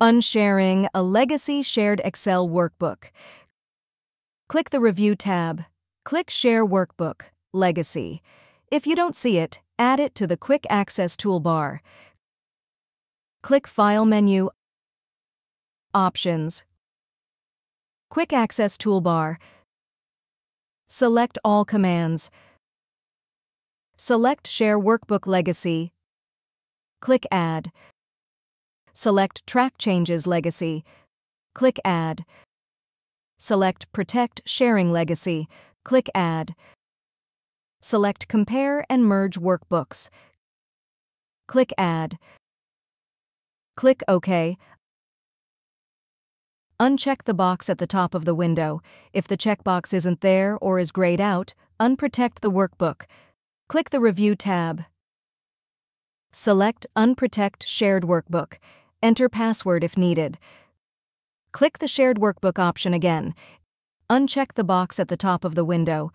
Unsharing a legacy shared Excel workbook. Click the Review tab. Click Share Workbook, Legacy. If you don't see it, add it to the Quick Access toolbar. Click File menu, Options, Quick Access toolbar. Select All commands. Select Share Workbook Legacy. Click Add. Select Track Changes Legacy. Click Add. Select Protect Sharing Legacy. Click Add. Select Compare and Merge Workbooks. Click Add. Click OK. Uncheck the box at the top of the window. If the checkbox isn't there or is grayed out, unprotect the workbook. Click the Review tab. Select Unprotect Shared Workbook. Enter password if needed. Click the Shared Workbook option again. Uncheck the box at the top of the window.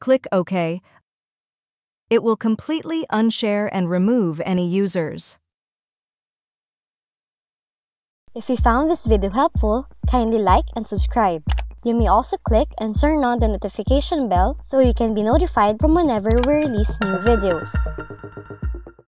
Click OK. It will completely unshare and remove any users. If you found this video helpful, kindly like and subscribe. You may also click and turn on the notification bell so you can be notified from whenever we release new videos.